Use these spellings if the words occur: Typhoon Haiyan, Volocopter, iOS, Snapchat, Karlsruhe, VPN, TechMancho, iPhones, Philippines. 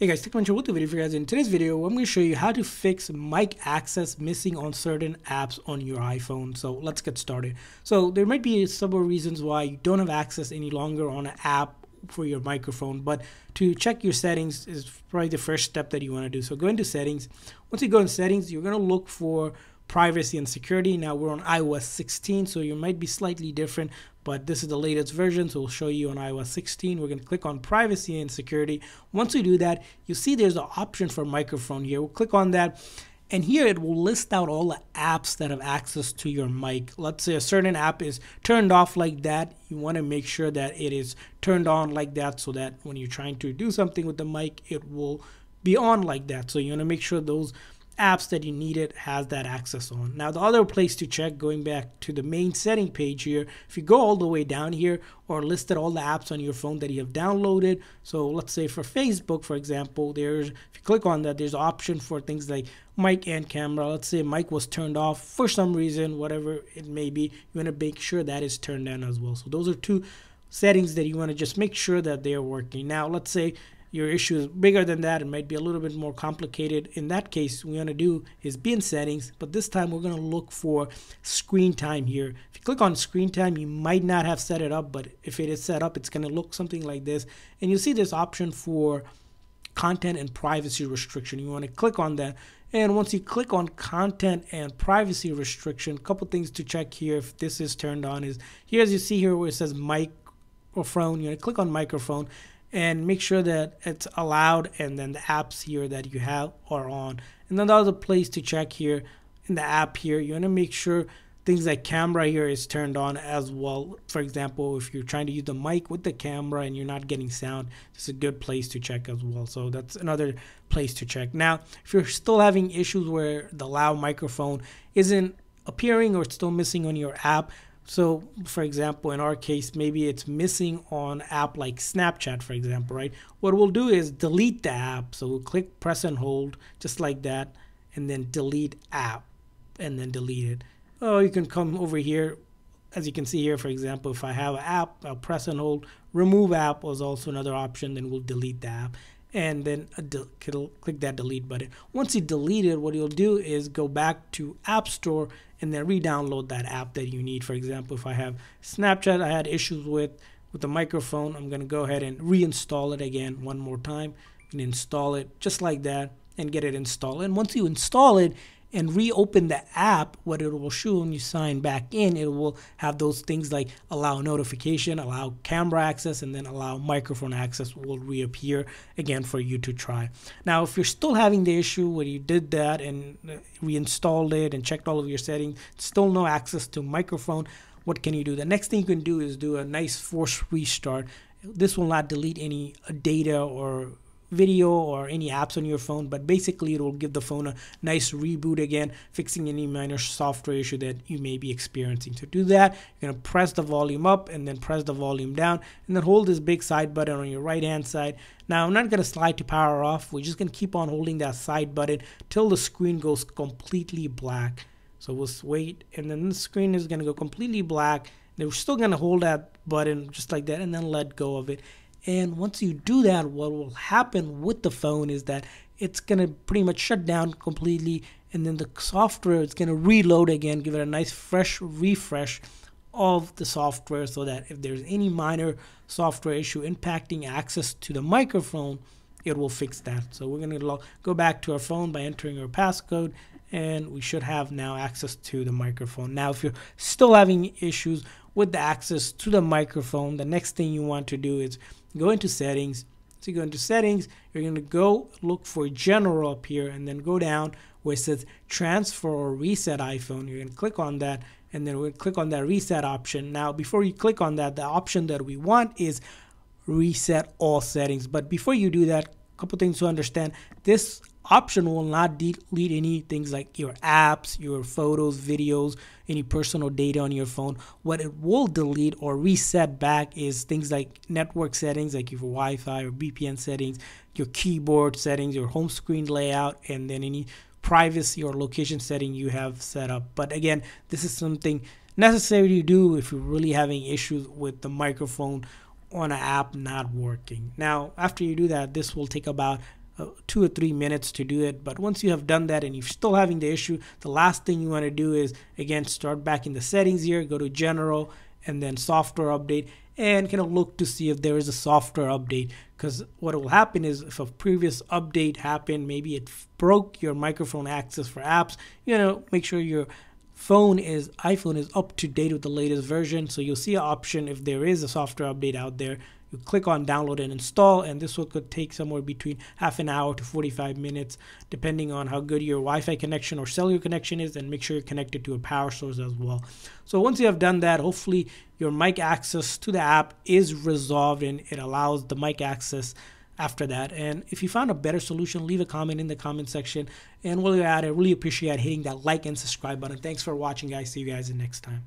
Hey guys, TechMancho with the video for you guys. In today's video, I'm going to show you how to fix mic access missing on certain apps on your iPhone. So let's get started. So there might be several reasons why you don't have access any longer on an app for your microphone, but to check your settings is probably the first step that you want to do. So go into settings. Once you go in settings, you're going to look for privacy and security. Now we're on iOS 16, so you might be slightly different, but this is the latest version, so we'll show you on iOS 16. We're going to click on privacy and security. Once we do that, you see there's an option for microphone here. We'll click on that, and here it will list out all the apps that have access to your mic. Let's say a certain app is turned off like that. You want to make sure that it is turned on like that so that when you're trying to do something with the mic, it will be on like that. So you want to make sure those apps that you need it has that access on. Now the other place to check, going back to the main setting page here, if you go all the way down here or listed all the apps on your phone that you have downloaded. So let's say for Facebook, for example, there's, if you click on that, there's an option for things like mic and camera. Let's say mic was turned off for some reason, whatever it may be, you want to make sure that is turned on as well. So those are two settings that you want to just make sure that they are working. Now let's say your issue is bigger than that, it might be a little bit more complicated. In that case, what we want to do is be in settings, but this time we're going to look for screen time here. If you click on screen time, you might not have set it up, but if it is set up, it's going to look something like this. And you'll see this option for content and privacy restriction. You want to click on that. And once you click on content and privacy restriction, a couple things to check here if this is turned on is, here as you see here where it says microphone, you want to click on microphone and make sure that it's allowed, and then the apps here that you have are on. And then the other place to check here in the app here, you want to make sure things like camera here is turned on as well. For example, if you're trying to use the mic with the camera and you're not getting sound, this is a good place to check as well. So that's another place to check. Now if you're still having issues where the loud microphone isn't appearing or it's still missing on your app, so for example, in our case, maybe it's missing on app like Snapchat, for example, right? What we'll do is delete the app. So we'll click, press and hold just like that, and then delete app, and then delete it. Oh, you can come over here. As you can see here, for example, if I have an app, I'll press and hold. Remove app was also another option. Then we'll delete the app, and then click that delete button. Once you delete it, what you'll do is go back to App Store and then re-download that app that you need. For example, if I have Snapchat, I had issues with the microphone, I'm going to go ahead and reinstall it again one more time and install it just like that and get it installed. And once you install it and reopen the app, what it will show when you sign back in, it will have those things like allow notification, allow camera access, and then allow microphone access will reappear again for you to try. Now if you're still having the issue where you did that and reinstalled it and checked all of your settings, still no access to microphone, what can you do? The next thing you can do is do a nice force restart. This will not delete any data or video or any apps on your phone, but basically it will give the phone a nice reboot again, fixing any minor software issue that you may be experiencing. To do that, you're going to press the volume up and then press the volume down, and then hold this big side button on your right hand side. Now I'm not going to slide to power off, we're just going to keep on holding that side button till the screen goes completely black. So we'll wait, and then the screen is going to go completely black. They're still going to hold that button just like that and then let go of it. And once you do that, what will happen with the phone is that it's going to pretty much shut down completely, and then the software is going to reload again, give it a nice fresh refresh of the software, so that if there's any minor software issue impacting access to the microphone, it will fix that. So we're going to go back to our phone by entering our passcode, and we should have now access to the microphone. Now if you're still having issues with the access to the microphone, the next thing you want to do is go into settings. So you go into settings, you're going to go look for general up here, and then go down where it says transfer or reset iPhone. You're going to click on that, and then we'll click on that reset option. Now before you click on that, the option that we want is reset all settings. But before you do that, a couple things to understand. This option will not delete any things like your apps, your photos, videos, any personal data on your phone. What it will delete or reset back is things like network settings, like your Wi-Fi or VPN settings, your keyboard settings, your home screen layout, and then any privacy or location setting you have set up. But again, this is something necessary to do if you're really having issues with the microphone on an app not working. Now after you do that, this will take about 2 or 3 minutes to do it. But once you have done that and you're still having the issue, the last thing you want to do is, again, start back in the settings here, go to general, and then software update, and kind of look to see if there is a software update. Because what will happen is, if a previous update happened, maybe it broke your microphone access for apps, you know, make sure your iPhone is up to date with the latest version. So you'll see an option if there is a software update out there. You click on download and install, and this could take somewhere between half an hour to 45 minutes, depending on how good your Wi-Fi connection or cellular connection is, and make sure you're connected to a power source as well. So once you have done that, hopefully your mic access to the app is resolved and it allows the mic access after that. And if you found a better solution, leave a comment in the comment section. And while you're at it, I really appreciate hitting that like and subscribe button. Thanks for watching, guys. See you guys next time.